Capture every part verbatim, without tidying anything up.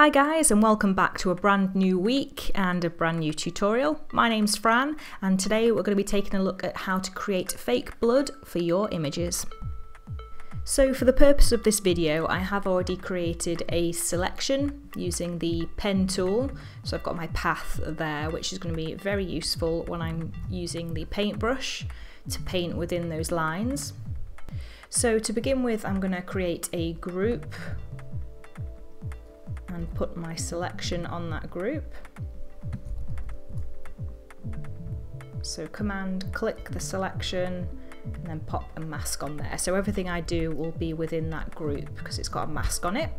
Hi guys, and welcome back to a brand new week and a brand new tutorial. My name's Fran, and today we're going to be taking a look at how to create fake blood for your images. So for the purpose of this video, I have already created a selection using the pen tool. So I've got my path there, which is going to be very useful when I'm using the paintbrush to paint within those lines. So to begin with, I'm going to create a group and put my selection on that group. So command click the selection and then pop a mask on there. So everything I do will be within that group because it's got a mask on it.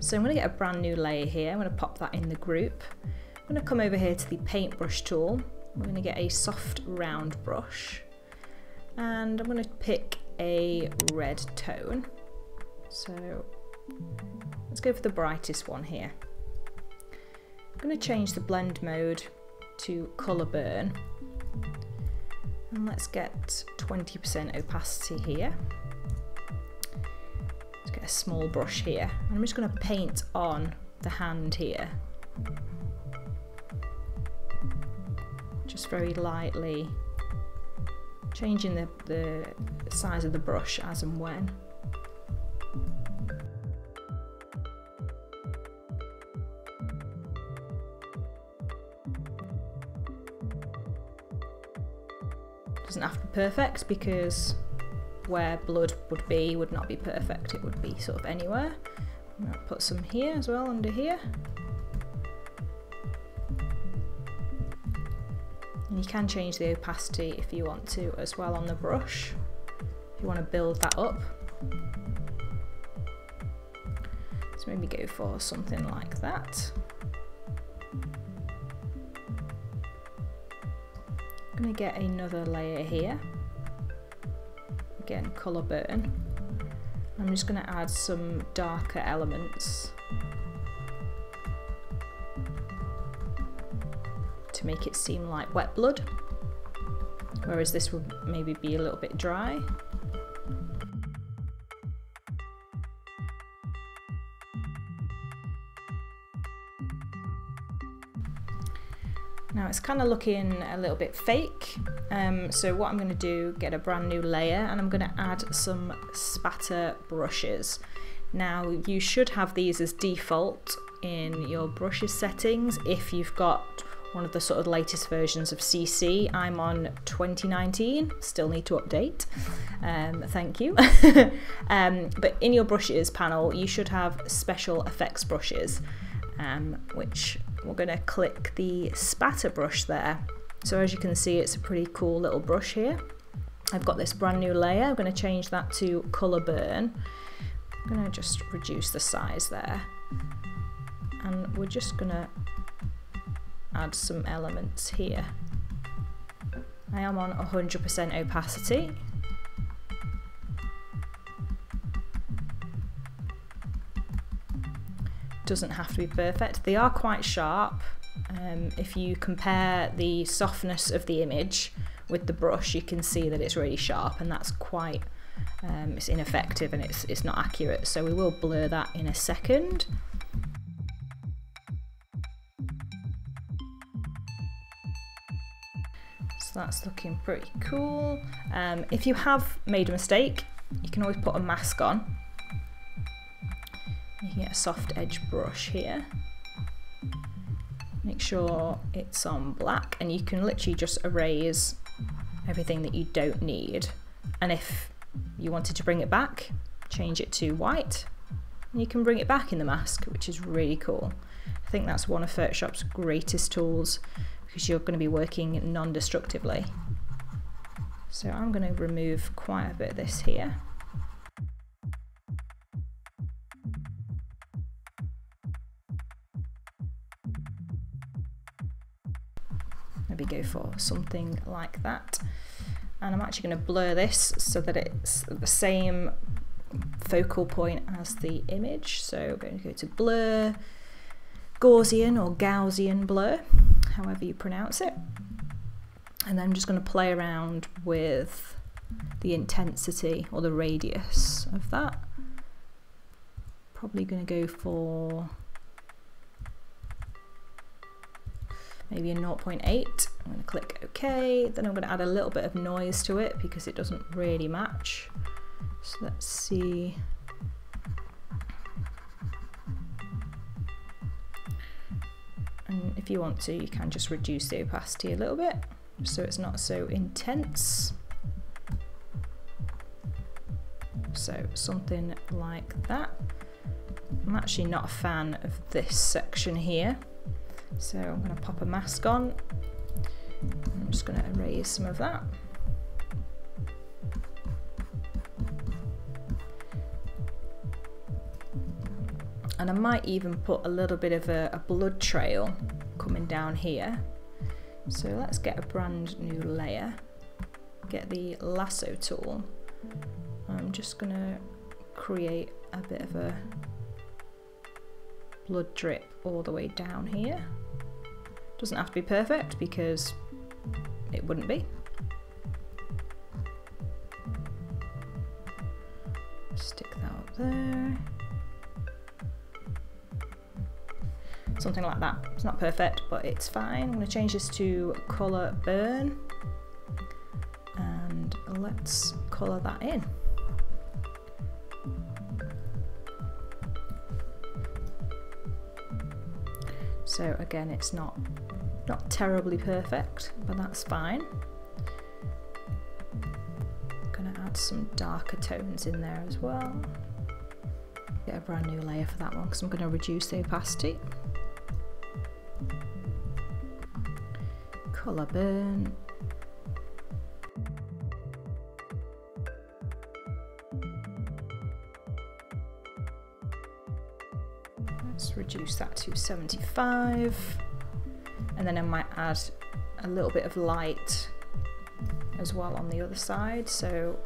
So I'm going to get a brand new layer here. I'm going to pop that in the group. I'm going to come over here to the paintbrush tool. I'm going to get a soft round brush and I'm going to pick a red tone. So let's go for the brightest one here. I'm going to change the blend mode to colour burn and let's get twenty percent opacity here. Let's get a small brush here. I'm just going to paint on the hand here. Just very lightly changing the, the size of the brush as and when. Doesn't have to be perfect because where blood would be would not be perfect, it would be sort of anywhere. I'm going to put some here as well, under here. And you can change the opacity if you want to as well on the brush, if you want to build that up. So maybe go for something like that. I'm going to get another layer here, again colour burn. I'm just going to add some darker elements to make it seem like wet blood, whereas this would maybe be a little bit dry. Now it's kind of looking a little bit fake, um, so what I'm going to do, get a brand new layer and I'm going to add some spatter brushes. Now you should have these as default in your brushes settings if you've got one of the sort of latest versions of C C. I'm on twenty nineteen, still need to update, um, thank you. um, but in your brushes panel you should have special effects brushes, um, which we're going to click the spatter brush there. So as you can see, it's a pretty cool little brush here. I've got this brand new layer. I'm going to change that to colour burn. I'm going to just reduce the size there. And we're just going to add some elements here. I am on one hundred percent opacity. Doesn't have to be perfect. They are quite sharp. Um, if you compare the softness of the image with the brush, you can see that it's really sharp, and that's quite um, it's ineffective and it's, it's not accurate. So we will blur that in a second. So that's looking pretty cool. Um, if you have made a mistake, you can always put a mask on. You can get a soft edge brush here. Make sure it's on black and you can literally just erase everything that you don't need. And if you wanted to bring it back, change it to white. And you can bring it back in the mask, which is really cool. I think that's one of Photoshop's greatest tools because you're going to be working non-destructively. So I'm going to remove quite a bit of this here. Maybe go for something like that, and I'm actually going to blur this so that it's the same focal point as the image. So we're going to go to blur, Gaussian or Gaussian blur, however you pronounce it, and then I'm just going to play around with the intensity or the radius of that. probably going to go for maybe a zero point eight. I'm going to click OK. Then I'm going to add a little bit of noise to it because it doesn't really match. So let's see. And if you want to, you can just reduce the opacity a little bit so it's not so intense. So something like that. I'm actually not a fan of this section here. So I'm going to pop a mask on. I'm just going to erase some of that. And I might even put a little bit of a, a blood trail coming down here. So let's get a brand new layer. Get the lasso tool. I'm just going to create a bit of a blood drip all the way down here. Doesn't have to be perfect because it wouldn't be. Stick that up there. Something like that. It's not perfect, but it's fine. I'm going to change this to color burn and let's color that in. So again, it's not not terribly perfect, but that's fine. I'm going to add some darker tones in there as well. Get a brand new layer for that one because I'm going to reduce the opacity. Colour burn. Let's reduce that to seventy-five, and then I might add a little bit of light as well on the other side. So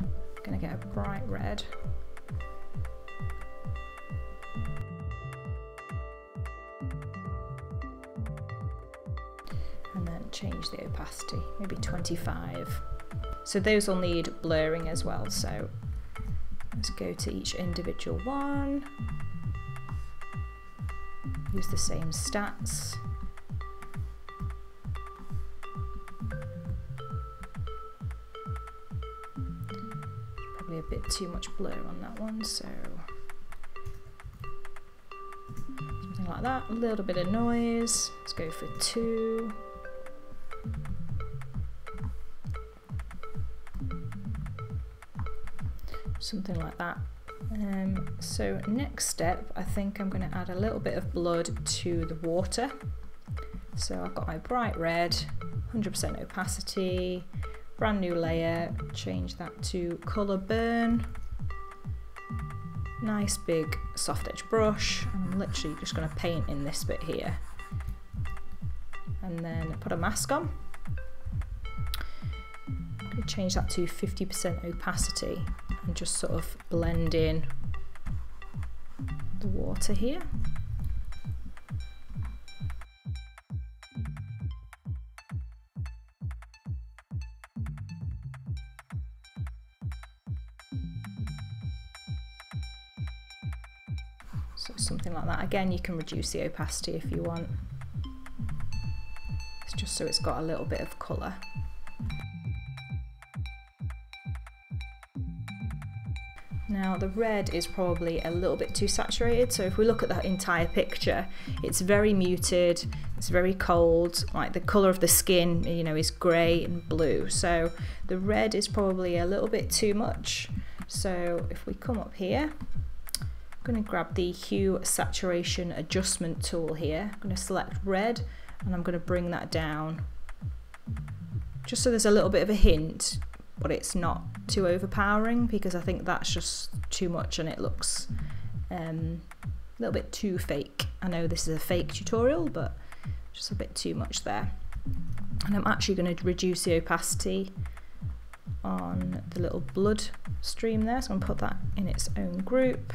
I'm going to get a bright red. Change the opacity, maybe twenty-five. So those will need blurring as well, so let's go to each individual one, use the same stats. Probably a bit too much blur on that one, so something like that, a little bit of noise, let's go for two. Something like that. Um, so next step, I think I'm going to add a little bit of blood to the water. So I've got my bright red, one hundred percent opacity, brand new layer, change that to colour burn, nice big soft edge brush. I'm literally just going to paint in this bit here and then put a mask on. I'm going to change that to fifty percent opacity. And just sort of blend in the water here. So something like that. Again, you can reduce the opacity if you want. It's just so it's got a little bit of colour. Now the red is probably a little bit too saturated, so if we look at that entire picture, it's very muted, it's very cold, like the colour of the skin, you know, is grey and blue, so the red is probably a little bit too much. So if we come up here, I'm going to grab the hue saturation adjustment tool here, I'm going to select red and I'm going to bring that down, just so there's a little bit of a hint. But it's not too overpowering because I think that's just too much and it looks um, a little bit too fake. I know this is a fake tutorial, but just a bit too much there. And I'm actually going to reduce the opacity on the little blood stream there, so I'm going to put that in its own group.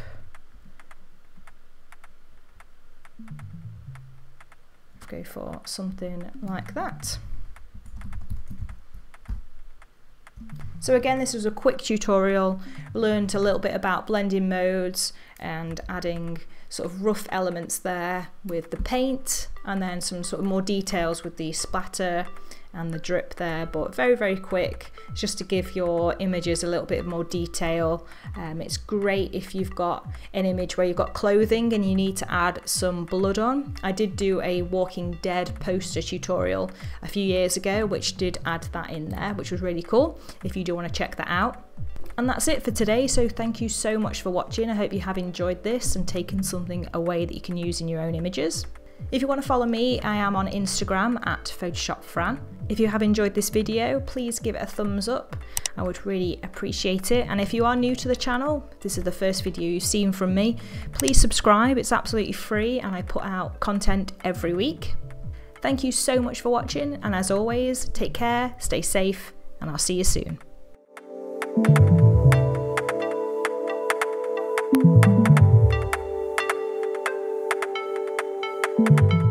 Go for something like that. So again, this was a quick tutorial, learned a little bit about blending modes and adding sort of rough elements there with the paint, and then some sort of more details with the splatter and the drip there, but very, very quick, just to give your images a little bit more detail. Um, it's great if you've got an image where you've got clothing and you need to add some blood on. I did do a Walking Dead poster tutorial a few years ago, which did add that in there, which was really cool, if you do want to check that out. And that's it for today, so thank you so much for watching. I hope you have enjoyed this and taken something away that you can use in your own images. If you want to follow me, I am on Instagram at PhotoshopFran. If you have enjoyed this video, please give it a thumbs up. I would really appreciate it. And if you are new to the channel, this is the first video you've seen from me, please subscribe. It's absolutely free and I put out content every week. Thank you so much for watching, and as always, take care, stay safe, and I'll see you soon. Thank you.